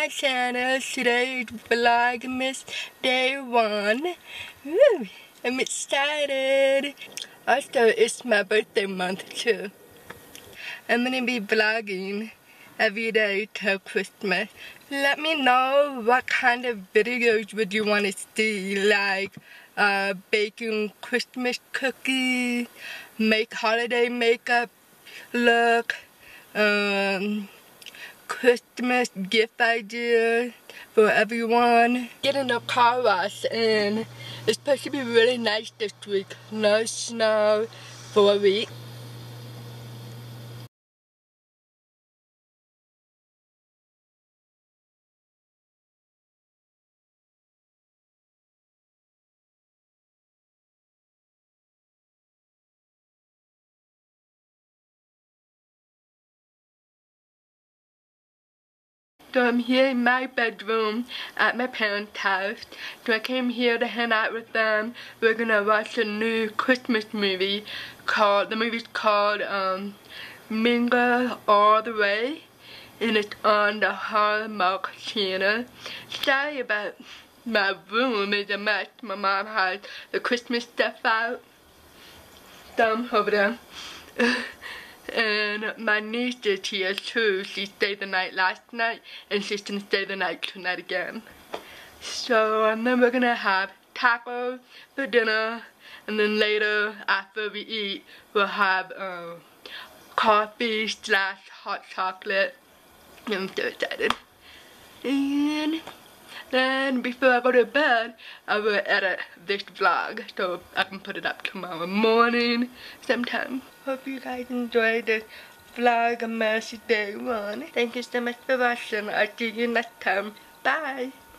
my channel. Today's Vlogmas Day 1. Woo, I'm excited. Also, it's my birthday month too. I'm gonna be vlogging every day till Christmas. Let me know what kind of videos would you want to see, like baking Christmas cookies, make holiday makeup look, Christmas gift ideas for everyone. Getting a car wash, and it's supposed to be really nice this week. No snow for a week. So I'm here in my bedroom at my parents' house. So I came here to hang out with them. We're gonna watch a new Christmas movie called, Mingle All the Way. And it's on the Hallmark channel. Sorry about my room, it's a mess. My mom has the Christmas stuff out. Dumb over there. And my niece is here too. She stayed the night last night, and she's gonna stay the night tonight again. So then we're gonna have tacos for dinner, and then later after we eat, we'll have coffee / hot chocolate. I'm so excited. And then before I go to bed, I will edit this vlog so I can put it up tomorrow morning sometime. Hope you guys enjoyed this Vlogmas Day 1. Thank you so much for watching. I'll see you next time. Bye!